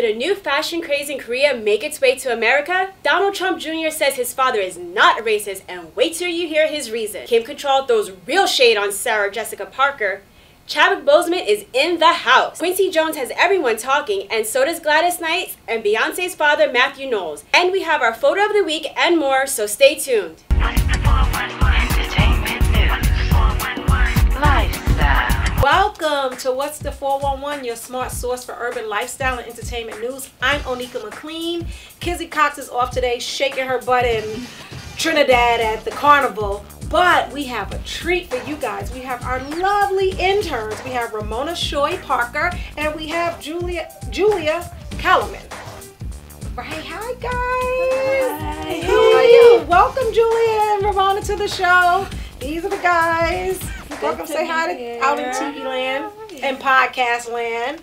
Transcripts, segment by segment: Could a new fashion craze in Korea make its way to America? Donald Trump Jr. says his father is not a racist, and wait till you hear his reason. Kim Cattrall throws real shade on Sarah Jessica Parker. Chadwick Boseman is in the house. Quincy Jones has everyone talking, and so does Gladys Knight and Beyonce's father, Matthew Knowles. And we have our photo of the week and more, so stay tuned. Welcome to What's the 411, your smart source for urban lifestyle and entertainment news. I'm Onika McLean. Kizzy Cox is off today shaking her butt in Trinidad at the carnival. But we have a treat for you guys. We have our lovely interns. We have Ramona Shoy Parker and we have Julia Calliman. Right, hi guys. Hi. How are you? Welcome Julia and Ramona to the show. These are the guys. Welcome to say hi to out in TV land and podcast land.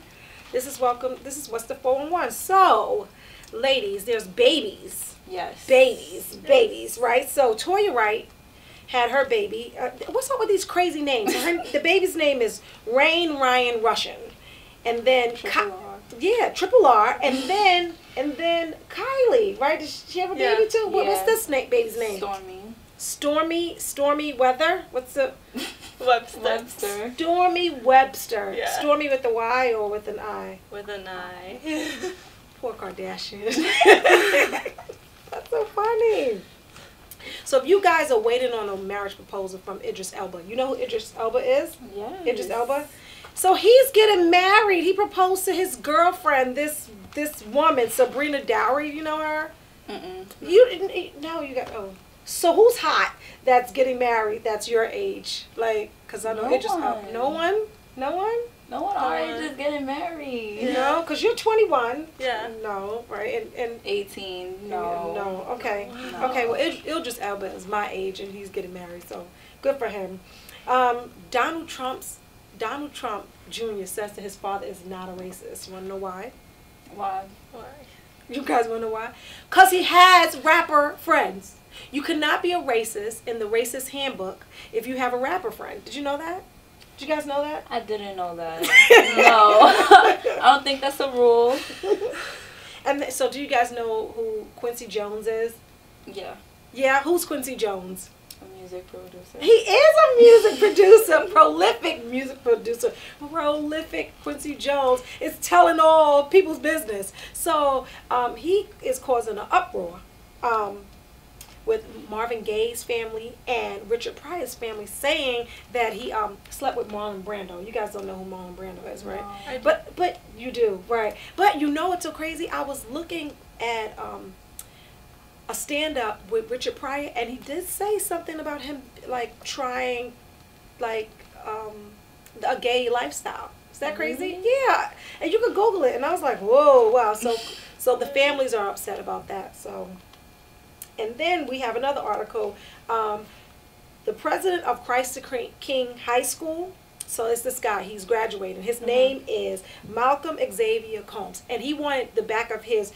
This is welcome. This is What's the 411. So, ladies, there's babies. Yes. Babies, right? So, Toya Wright had her baby. What's up with these crazy names? The baby's name is Rain Ryan Russian. And then Triple R. And then Kylie, right? Did she have a baby too? Yeah. What's this baby's name? Stormy Weather? What's the Webster. Stormy Webster. Yeah. Stormy with a Y or with an I? With an I. Poor Kardashian. That's so funny. So if you guys are waiting on a marriage proposal from Idris Elba, you know who Idris Elba is? Yeah. Idris Elba. So he's getting married. He proposed to his girlfriend, this woman, Sabrina Dowery. You know her? Mm-mm. So who's hot that's getting married that's your age? Like, because I know Idris Elba. No one our age is getting married. You know, because you're 21. Yeah. No, right? And 18. No. Okay. No. Okay, well, Idris Elba is my age, and he's getting married, so good for him. Donald Trump Jr. says that his father is not a racist. You want to know why? Why? You guys want to know why? Because he has rapper friends. You cannot be a racist in the racist handbook if you have a rapper friend. Did you know that? Did you guys know that? I didn't know that. No. I don't think that's a rule. And so do you guys know who Quincy Jones is? Yeah. Yeah? Who's Quincy Jones? A music producer. He is a music producer. Prolific music producer. Prolific Quincy Jones is telling all people's business. So he is causing an uproar. With Marvin Gaye's family and Richard Pryor's family saying that he slept with Marlon Brando. You guys don't know who Marlon Brando is, right? No. But you do, right? But you know what's so crazy? I was looking at a stand-up with Richard Pryor, and he did say something about him like trying like a gay lifestyle. Is that crazy? Yeah. And you could Google it. And I was like, whoa, wow. So the families are upset about that. So. And then we have another article, the president of Christ the King High School, so it's this guy, he's graduating. His name is Malcolm Xavier Combs, and he wanted the back of his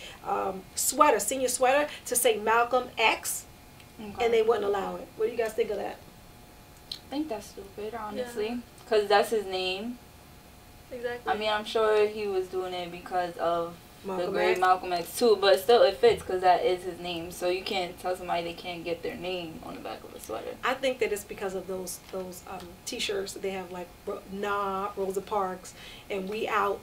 senior sweater, to say Malcolm X, and they wouldn't allow it. What do you guys think of that? I think that's stupid, honestly, because that's his name. Exactly. I mean, I'm sure he was doing it because of Malcolm X too, but still it fits because that is his name. So you can't tell somebody they can't get their name on the back of a sweater. I think that it's because of those T-shirts that they have, like Rosa Parks and We Out,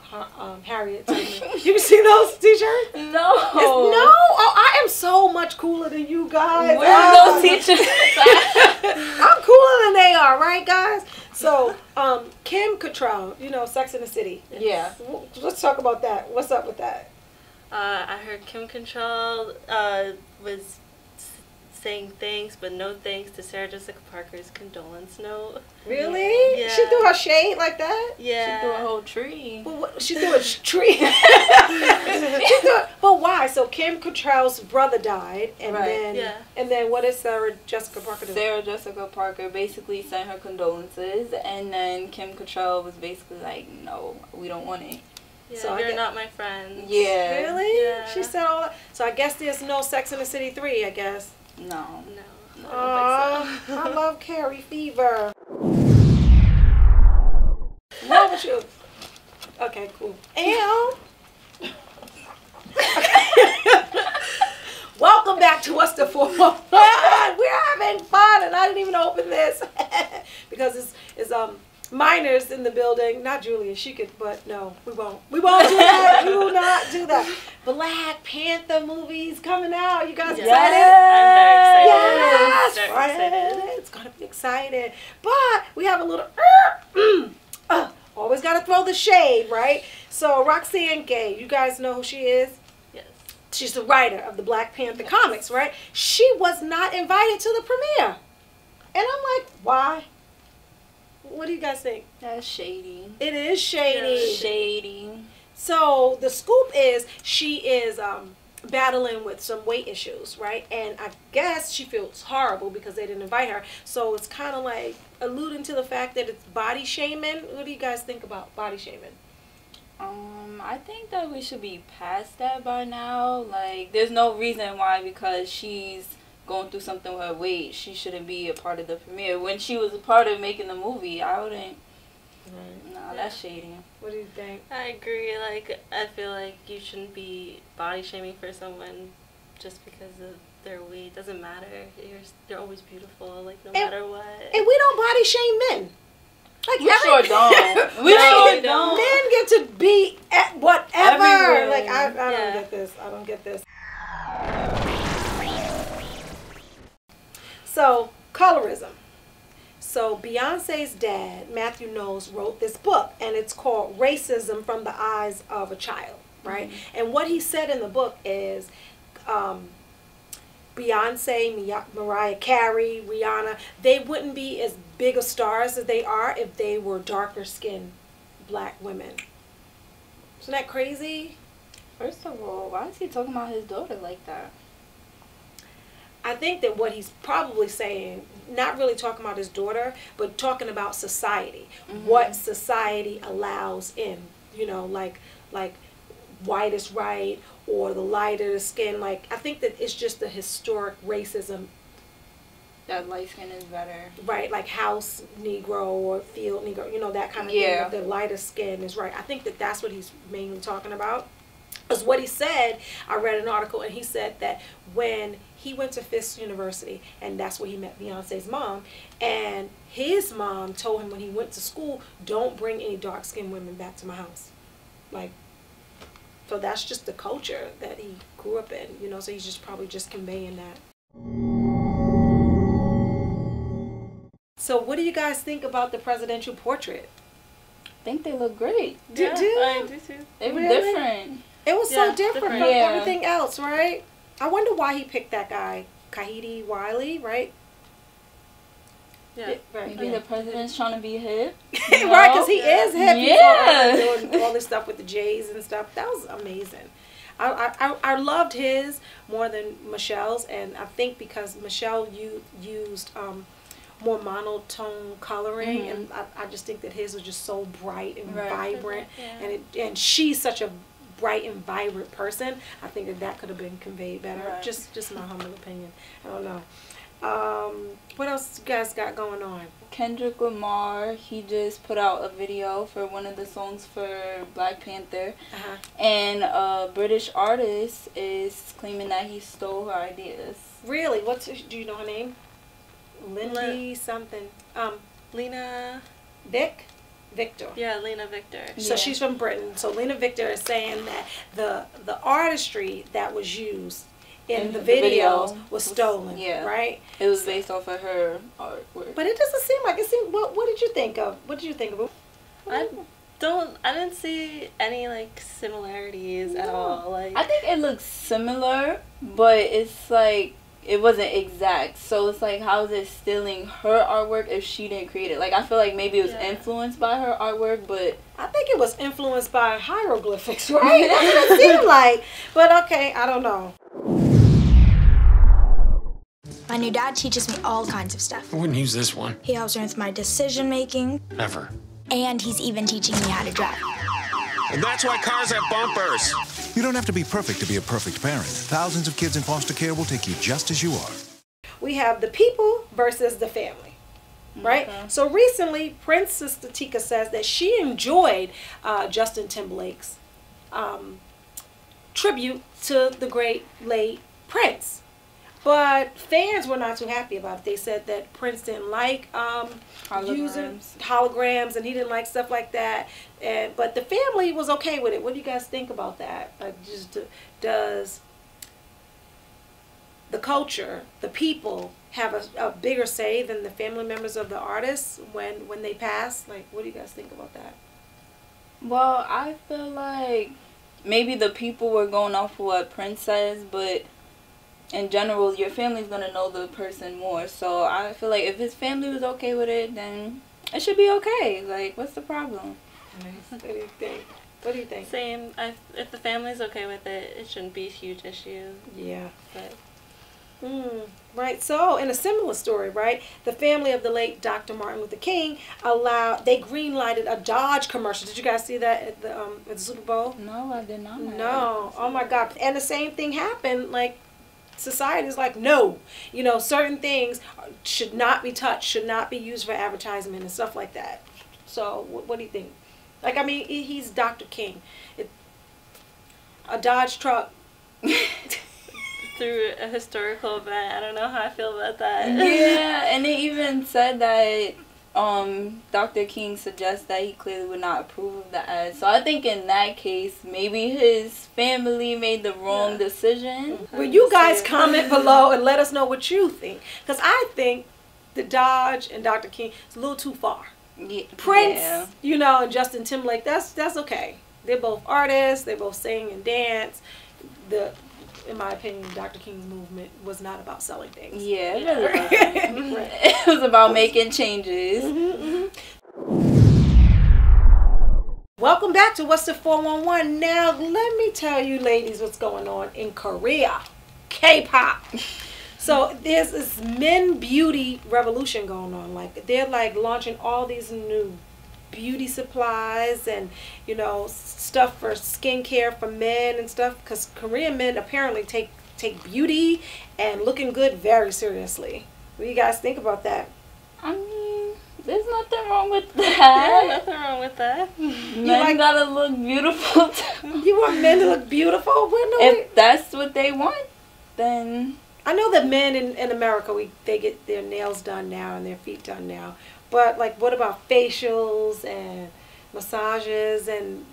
Harriet. You see those T-shirts? No. Oh, I am so much cooler than you guys. Where's those T-shirts? I'm cooler than they are, right, guys? So, Kim Cattrall, you know, Sex and the City. Yes. Yeah. Let's talk about that. What's up with that? I heard Kim Cattrall was saying thanks, but no thanks to Sarah Jessica Parker's condolence note. Really? Yeah. She threw her shade like that? Yeah. She threw a whole tree. But what, she threw a tree. But why? So Kim Cattrall's brother died, and then what is Sarah Jessica Parker doing? Sarah Jessica Parker basically sent her condolences, and then Kim Cattrall was basically like, "No, we don't want it." Yeah, so you're not my friend. Yeah. Really? Yeah. She said all that. So I guess there's no Sex and the City 3. I guess. No. I don't think so. I love Carrie Fever. What would you? Okay, cool. And to us to form a fun. We're having fun, and I didn't even open this because it's minors in the building. Not Julia, she could, but no, we won't do that. We will not do that. Black Panther movies coming out. You guys excited? Yes, I'm very excited. Yes, right. It's gonna be exciting. But we have a little. Always gotta throw the shade, right? So Roxane Gay, you guys know who she is. She's the writer of the Black Panther comics, right? She was not invited to the premiere. And I'm like, why? What do you guys think? That's shady. It is shady. Yeah, shady. So the scoop is she is battling with some weight issues, right? And I guess she feels horrible because they didn't invite her. So it's kind of like alluding to the fact that it's body shaming. What do you guys think about body shaming? I think that we should be past that by now. Like, there's no reason why, because she's going through something with her weight, she shouldn't be a part of the premiere. When she was a part of making the movie, I wouldn't. Right. No, that's shady. What do you think? I agree. Like, I feel like you shouldn't be body shaming for someone just because of their weight. It doesn't matter. They're always beautiful, like, no matter what. And we don't body shame men. Like, we sure don't. We sure don't. Men get to be at whatever. Everywhere. Like, I don't get this. I don't get this. So, colorism. So, Beyonce's dad, Matthew Knowles, wrote this book, and it's called Racism from the Eyes of a Child, right? Mm-hmm. And what he said in the book is, Beyonce, Mariah Carey, Rihanna, they wouldn't be as big of stars as they are if they were darker skinned black women. Isn't that crazy? First of all, why is he talking about his daughter like that? I think that what he's probably saying, not really talking about his daughter, but talking about society. Mm-hmm. What society allows in, you know, like white is right, or the lighter the skin, like, I think that it's just the historic racism. That light skin is better. Right, like house Negro or field Negro, you know, that kind of thing. The lighter skin is right. I think that that's what he's mainly talking about. Because what he said, I read an article, and he said that when he went to Fisk University, and that's where he met Beyonce's mom, and his mom told him when he went to school, don't bring any dark-skinned women back to my house. Like, so that's just the culture that he grew up in, you know, so he's just probably just conveying that. So what do you guys think about the presidential portrait? I think they look great. Yeah, I do too. They were different. It was so different from everything else, right? I wonder why he picked that guy, Kahidi Wiley, right? Yeah. Maybe the president's trying to be hip. You know? Right, because he is hip. Yeah. He's doing all this stuff with the J's and stuff. That was amazing. I loved his more than Michelle's, and I think because Michelle used more monotone coloring, mm-hmm. and I just think that his was just so bright and vibrant, and she's such a bright and vibrant person. I think that that could have been conveyed better. Right. Just my humble opinion. I don't know. What else you guys got going on? Kendrick Lamar, he just put out a video for one of the songs for Black Panther, and a British artist is claiming that he stole her ideas. Really? Do you know her name? Lindy something. Lena Victor. Yeah, Lena Victor. So she's from Britain. So Lena Victor is saying that the artistry that was used in the video was stolen, right? It was based off of her artwork. But it doesn't seem like it. What did you think of? What did you think of? I didn't see any like similarities at all. Like, I think it looks similar, but it's like it wasn't exact. So it's like, how is it stealing her artwork if she didn't create it? Like, I feel like maybe it was influenced by her artwork, but I think it was influenced by hieroglyphics, right? That's what it seemed like. But okay, I don't know. My new dad teaches me all kinds of stuff. I wouldn't use this one. He helps me with my decision-making. Never. And he's even teaching me how to drive. And that's why cars have bumpers. You don't have to be perfect to be a perfect parent. Thousands of kids in foster care will take you just as you are. We have the people versus the family, right? Okay. So recently, Prince's sister Tika says that she enjoyed Justin Timberlake's tribute to the great late Prince. But fans were not too happy about it. They said that Prince didn't like holograms, and he didn't like stuff like that. And but the family was okay with it. What do you guys think about that? Like, just does the culture, the people, have a bigger say than the family members of the artists when they pass? Like, what do you guys think about that? Well, I feel like maybe the people were going off what Prince says, but in general, your family's gonna know the person more. So I feel like if his family was okay with it, then it should be okay. Like, what's the problem? What do you think? What do you think? Same. If the family's okay with it, it shouldn't be a huge issue. Yeah. But. Right. So, in a similar story, right, the family of the late Dr. Martin Luther King they green-lighted a Dodge commercial. Did you guys see that at the Super Bowl? No, I did not. No. Oh my God. And the same thing happened. Like, society is like, no, you know, certain things should not be touched, should not be used for advertisement and stuff like that. So what do you think? Like, I mean, he's Dr. King. A Dodge truck through a historical event. I don't know how I feel about that. Yeah, and they even said that Dr. King suggests that he clearly would not approve of the ad. So I think in that case, maybe his family made the wrong decision. Well, you guys comment below and let us know what you think. Because I think the Dodge and Dr. King is a little too far. Yeah. Prince, you know, and Justin Timberlake, that's okay. They're both artists. They both sing and dance. In my opinion, Dr. King's movement was not about selling things. Yeah, it really wasn't. Right. It was about making changes. Welcome back to What's the 411. Now, let me tell you, ladies, what's going on in Korea. K-pop. So there's this men beauty revolution going on. Like, they're like launching all these new beauty supplies and, you know, stuff for skincare for men and stuff, because Korean men apparently take beauty and looking good very seriously. What do you guys think about that? I mean, there's nothing wrong with that. Yeah, nothing wrong with that. Men gotta look beautiful too. You want men to look beautiful? If that's what they want, then. I know that men in America, they get their nails done now and their feet done now. But, like, what about facials and massages and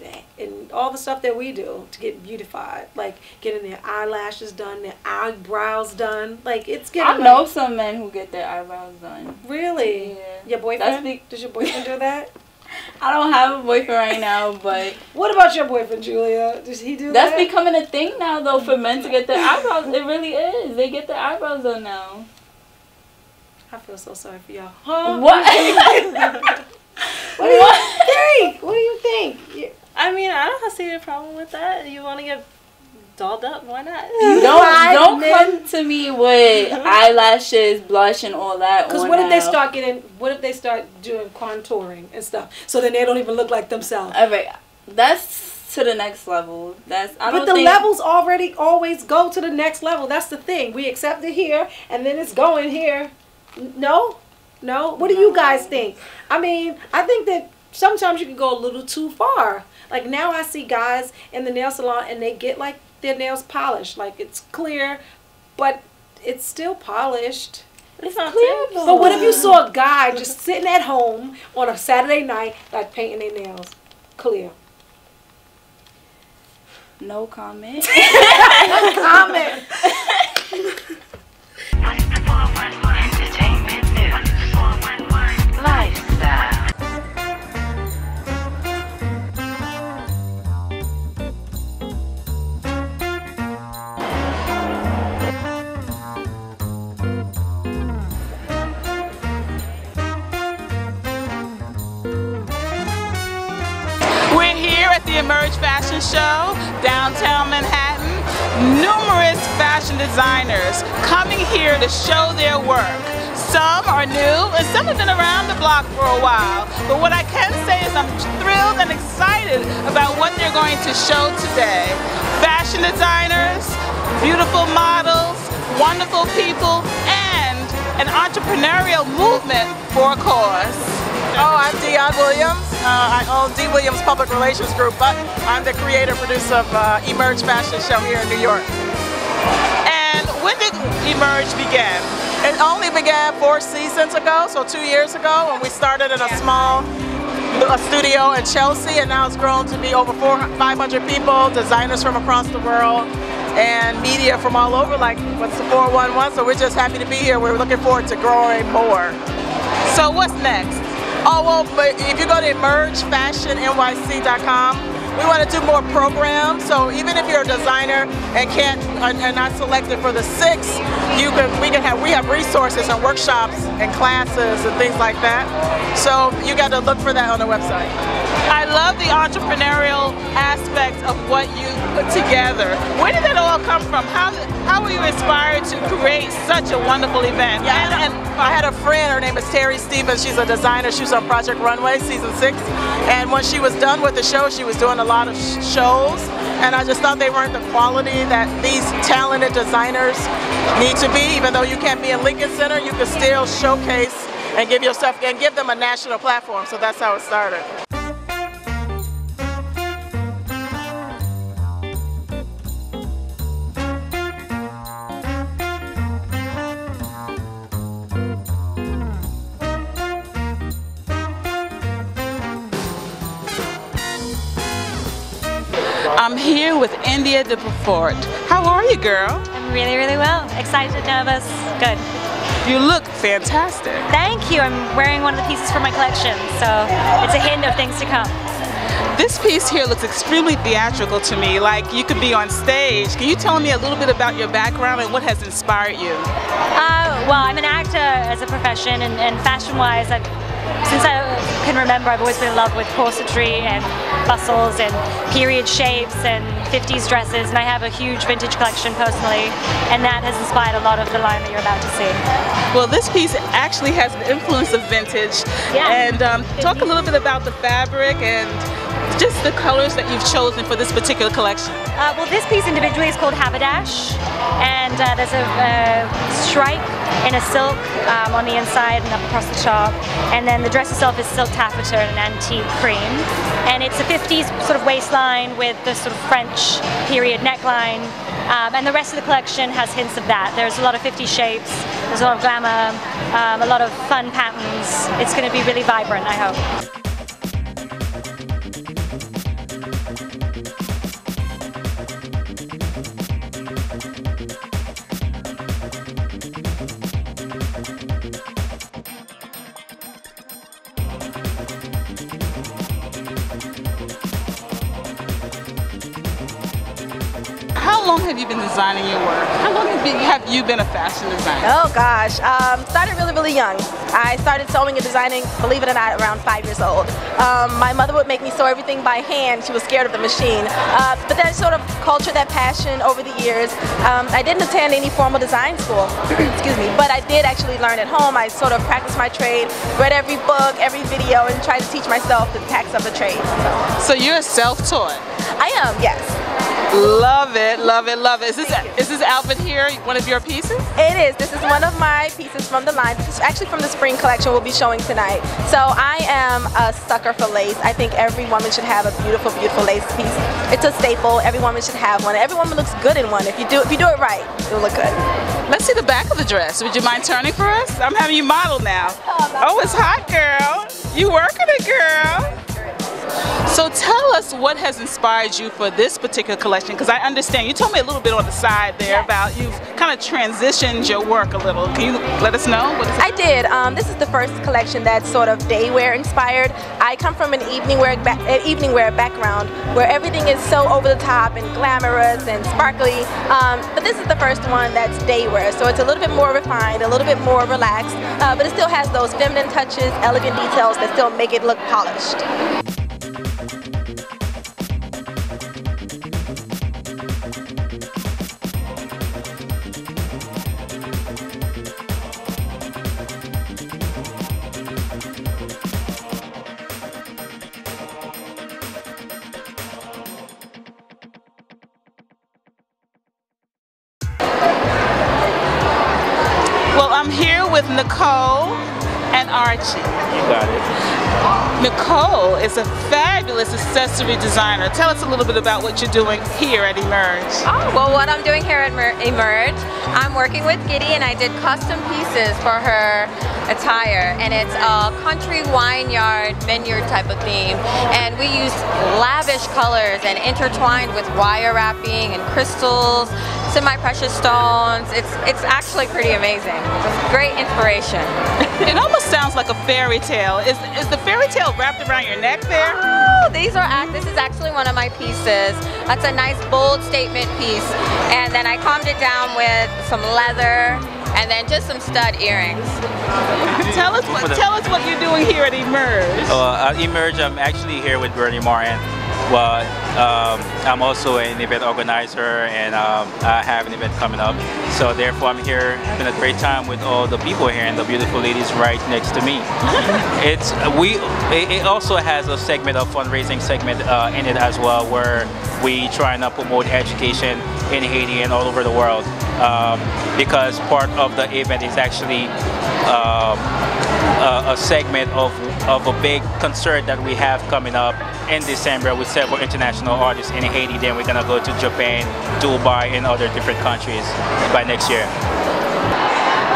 all the stuff that we do to get beautified? Like, getting their eyelashes done, their eyebrows done. Like, it's getting... I know some men who get their eyebrows done. Really? Yeah. Your boyfriend? Does your boyfriend do that? I don't have a boyfriend right now, but... What about your boyfriend, Julia? Does he do that? That's becoming a thing now, though, for men to get their eyebrows. It really is. They get their eyebrows done now. I feel so sorry for y'all. Huh? What? What do you think? I mean, I don't see a problem with that. You want to get dolled up? Why not? Don't come to me with eyelashes, blush, and all that. Because what if they start getting? What if they start doing contouring and stuff? So then they don't even look like themselves. All right, that's to the next level. Levels already always go to the next level. That's the thing. We accept it here, and then it's going here. No? What do you guys think? I mean, I think that sometimes you can go a little too far. Like, now I see guys in the nail salon and they get, like, their nails polished. Like, it's clear, but it's still polished. It's not clear. But what if you saw a guy just sitting at home on a Saturday night, like, painting their nails clear? No comment. No comment. Emerge Fashion Show, downtown Manhattan. Numerous fashion designers coming here to show their work. Some are new and some have been around the block for a while. But what I can say is I'm thrilled and excited about what they're going to show today. Fashion designers, beautiful models, wonderful people, and an entrepreneurial movement for a cause. Oh, I'm Dion Williams. I own D. Williams Public Relations Group, but I'm the creator-producer of Emerge Fashion Show here in New York. And when did Emerge began. It only began 4 seasons ago, so 2 years ago, when we started in a small studio in Chelsea, and now it's grown to be over 500 people, designers from across the world, and media from all over, like what's the 411, so we're just happy to be here. We're looking forward to growing more. So what's next? Oh, well, but if you go to EmergeFashionNYC.com, we want to do more programs, so even if you're a designer and can't and not selected for the 6, we have resources and workshops and classes and things like that. So you got to look for that on the website. I love the entrepreneurial aspect of what you put together. Where did that all come from? How were you inspired to create such a wonderful event? Yeah, and I had a friend. Her name is Terry Stevens. She's a designer. She was on Project Runway season 6, and when she was done with the show, she was doing a lot of shows, and I just thought they weren't the quality that these talented designers need to be. Even though you can't be in Lincoln Center, you can still showcase and give yourself and give them a national platform. So that's how it started. I'm here with India de Beaufort. How are you, girl? I'm really, really well. Excited, nervous, good. You look fantastic. Thank you. I'm wearing one of the pieces from my collection, so it's a hint of things to come. This piece here looks extremely theatrical to me, like you could be on stage. Can you tell me a little bit about your background and what has inspired you? Well, I'm an actor as a profession, and fashion-wise, since I can remember, I've always been in love with corsetry and bustles and period shapes and 50s dresses, and I have a huge vintage collection personally, and that has inspired a lot of the line that you're about to see. Well, this piece actually has an influence of vintage, and talk a little bit about the fabric and just the colors that you've chosen for this particular collection. Well, this piece individually is called Haberdash, and there's a stripe in a silk on the inside and up across the top, and then the dress itself is silk taffeta and an antique cream, and it's a 50s sort of waistline with the sort of French period neckline, and the rest of the collection has hints of that. There's a lot of 50s shapes, there's a lot of glamour, a lot of fun patterns. It's going to be really vibrant, I hope. How long have you been designing your work? How long have you been a fashion designer? Oh gosh, started really, really young. I started sewing and designing, believe it or not, around 5 years old. My mother would make me sew everything by hand. She was scared of the machine. But that sort of cultured that passion over the years. I didn't attend any formal design school, excuse me, but I did actually learn at home. I sort of practiced my trade, read every book, every video, and tried to teach myself the tactics of the trade. So you're self-taught? I am, yes. Love it, love it, love it. Is this outfit here one of your pieces? It is. This is one of my pieces from the line. This is actually from the spring collection we'll be showing tonight. So I am a sucker for lace. I think every woman should have a beautiful, beautiful lace piece. It's a staple. Every woman should have one. Every woman looks good in one. If you do it right, it'll look good. Let's see the back of the dress. Would you mind turning for us? I'm having you model now. Oh, it's hot, girl. You working it, girl. So tell us what has inspired you for this particular collection, because I understand you told me a little bit on the side there about you've kind of transitioned your work a little. Can you let us know? What is it? I did. This is the first collection that's sort of day wear inspired. I come from an evening wear background where everything is so over the top and glamorous and sparkly, but this is the first one that's day wear, so it's a little bit more refined, a little bit more relaxed, but it still has those feminine touches, elegant details that still make it look polished. Nicole and Archie. You got it. Nicole is a fabulous accessory designer. Tell us a little bit about what you're doing here at Emerge. Oh, well, what I'm doing here at Emerge, I'm working with Giddy and I did custom pieces for her attire, and it's a country wine yard vineyard type of theme, and we use lavish colors and intertwined with wire wrapping and crystals, semi-precious stones. It's actually pretty amazing. It's great inspiration. It almost sounds like a fairy tale. Is the fairy tale wrapped around your neck there? Oh, these are this is actually one of my pieces. That's a nice bold statement piece, and then I calmed it down with some leather and then just some stud earrings. Tell us what you're doing here at Emerge. At Emerge, I'm actually here with Bernie Martin. Well, I'm also an event organizer, and I have an event coming up. So therefore, I'm here having a great time with all the people here and the beautiful ladies right next to me. It also has a segment, a fundraising segment in it as well, where we try and promote education in Haiti and all over the world. Because part of the event is actually a segment of a big concert that we have coming up in December with several international artists in Haiti. Then we're gonna go to Japan, Dubai, and other different countries by next year.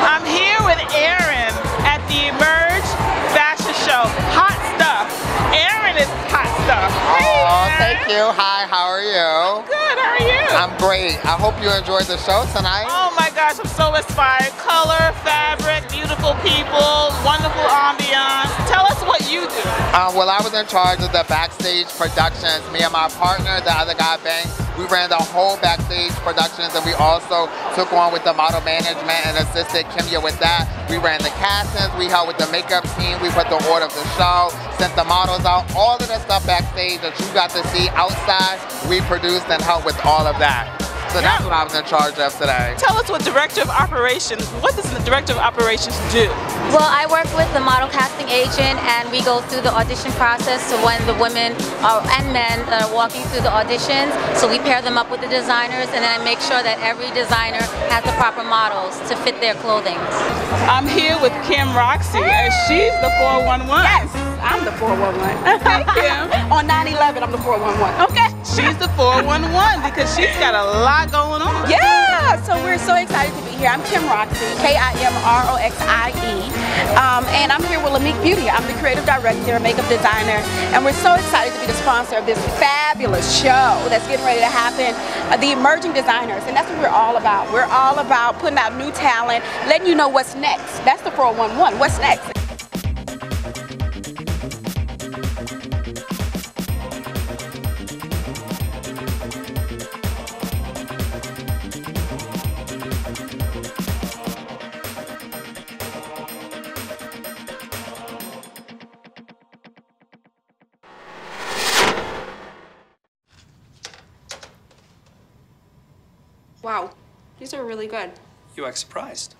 I'm here with Aaron at the Emerge Fashion Show. Hot stuff. Aaron is hot stuff. Hey, oh, thank you. Hi, how are you? I'm good. How are you? I'm great. I hope you enjoyed the show tonight. Oh my gosh, I'm so inspired. Color, fabric, beautiful people, wonderful ambiance. Tell us what you do. Well, I was in charge of the backstage productions. Me and my partner, the other guy, Banks, we ran the whole backstage productions, and we also took on with the model management and assisted Kimya with that. We ran the castings, we helped with the makeup team, we put the order of the show, sent the models out, all of the stuff backstage that you got to see outside, we produced and helped with all of that. So that's what I was in charge of today. Tell us what Director of Operations, what does the Director of Operations do? Well, I work with the model casting agent, and we go through the audition process. So when the women and men that are walking through the auditions, so we pair them up with the designers, and then I make sure that every designer has the proper models to fit their clothing. I'm here with Kim Roxy, and she's the 411. Yes, I'm the 411. Thank you. On 9/11, I'm the 411. Okay. She's the 411 because she's got a lot going on. Yeah, so we're so excited to be here. I'm Kim Roxy, K-I-M-R-O-X-I-E, and I'm here with Lamique Beauty. I'm the creative director, makeup designer, and we're so excited to be the sponsor of this fabulous show that's getting ready to happen, the emerging designers, and that's what we're all about. We're all about putting out new talent, letting you know what's next. That's the 411, what's next? Wow, these are really good. You act surprised.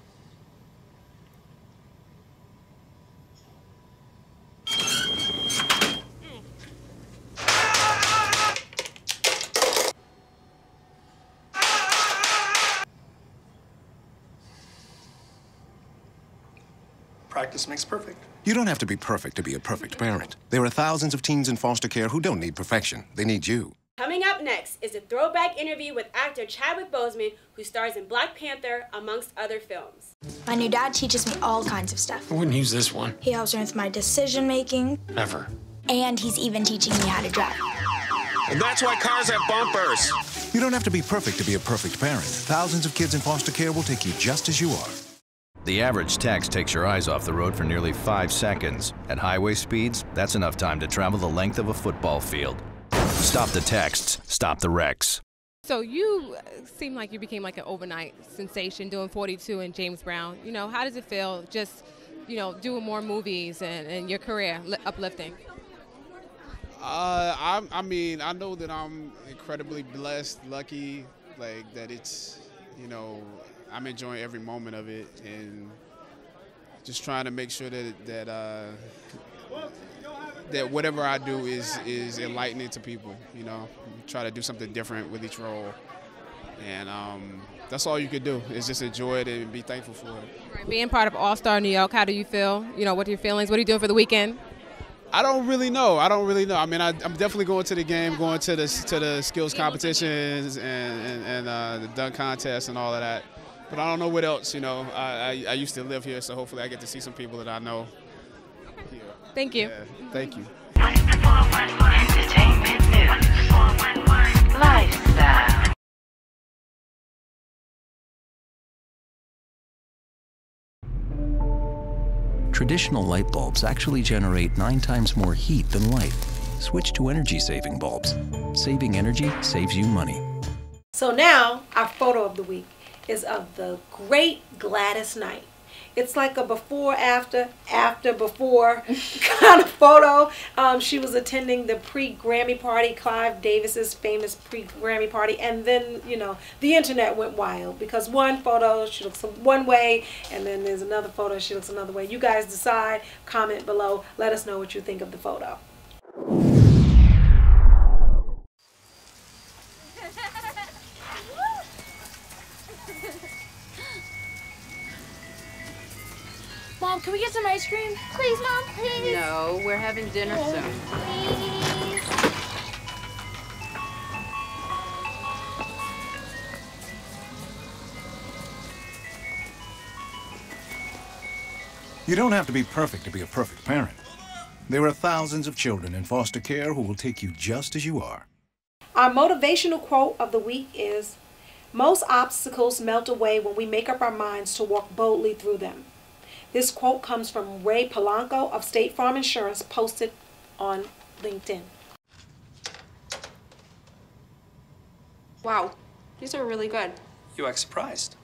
Practice makes perfect. You don't have to be perfect to be a perfect parent. There are thousands of teens in foster care who don't need perfection. They need you. Coming up next is a throwback interview with actor Chadwick Boseman, who stars in Black Panther, amongst other films. My new dad teaches me all kinds of stuff. I wouldn't use this one. He helps me with my decision-making. Never. And he's even teaching me how to drive. And that's why cars have bumpers. You don't have to be perfect to be a perfect parent. Thousands of kids in foster care will take you just as you are. The average text takes your eyes off the road for nearly 5 seconds. At highway speeds, that's enough time to travel the length of a football field. Stop the texts, stop the wrecks. So you seem like you became like an overnight sensation doing 42 and James Brown. You know, how does it feel just, you know, doing more movies and your career uplifting? I mean, I know that I'm incredibly blessed, lucky, like that it's, you know, I'm enjoying every moment of it and just trying to make sure that, that whatever I do is enlightening to people, you know. Try to do something different with each role. And that's all you could do is just enjoy it and be thankful for it. Right, being part of All-Star New York, how do you feel? You know, what are your feelings? What are you doing for the weekend? I don't really know. I mean, I'm definitely going to the game, going to the skills competitions and the dunk contest and all of that. But I don't know what else, you know. I used to live here, so hopefully I get to see some people that I know. Yeah. Thank you. Yeah, thank you. Entertainment news. Lifestyle. Traditional light bulbs actually generate 9 times more heat than light. Switch to energy-saving bulbs. Saving energy saves you money. So now, our photo of the week is of the great Gladys Knight. It's like a before, after, after, before kind of photo. She was attending the pre-Grammy party, Clive Davis's famous pre-Grammy party, and then, you know, the internet went wild because one photo, she looks one way, and then there's another photo, she looks another way. You guys decide, comment below, let us know what you think of the photo. Mom, can we get some ice cream? Please, Mom, please. No, we're having dinner soon. Please. You don't have to be perfect to be a perfect parent. There are thousands of children in foster care who will take you just as you are. Our motivational quote of the week is, "Most obstacles melt away when we make up our minds to walk boldly through them." This quote comes from Ray Polanco of State Farm Insurance, posted on LinkedIn. Wow, these are really good. You act surprised.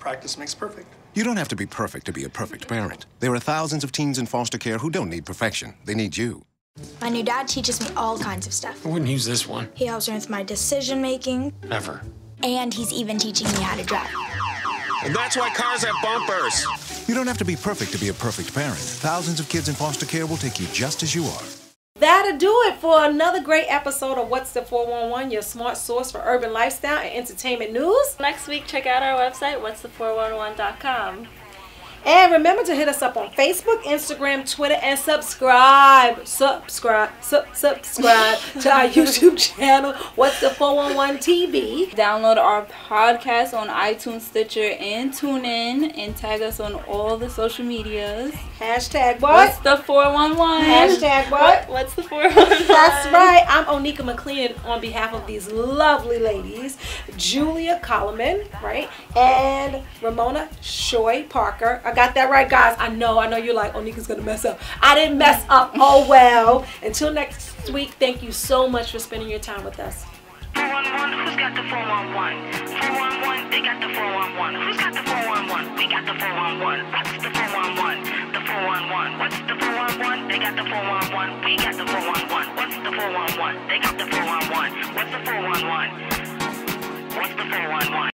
Practice makes perfect. You don't have to be a perfect parent. There are thousands of teens in foster care who don't need perfection. They need you. My new dad teaches me all kinds of stuff. I wouldn't use this one. He helps me with my decision making. Never. And he's even teaching me how to drive. And that's why cars have bumpers. You don't have to be a perfect parent. Thousands of kids in foster care will take you just as you are. That'll do it for another great episode of What's the 411, your smart source for urban lifestyle and entertainment news. Next week, check out our website, whatsthe411.com. And remember to hit us up on Facebook, Instagram, Twitter, and subscribe to our YouTube channel, What's the 411 TV. Download our podcast on iTunes, Stitcher, and TuneIn, and tag us on all the social medias. Hashtag what? What's the 411? Hashtag what? What's the 411? That's right. I'm Onika McLean on behalf of these lovely ladies, Julia Calliman, right, and Ramona Shoy Parker. I got that right, guys. I know you're like, Onika's gonna mess up. I didn't mess up. Oh well. Until next week, thank you so much for spending your time with us. 411, who's got the 411? 411, they got the 411. Who's got the 411? We got the 411. What's the 411? The 411. What's the 411? They got the 411. We got the 411. What's the 411? They got the 411. What's the 411? What's the 411?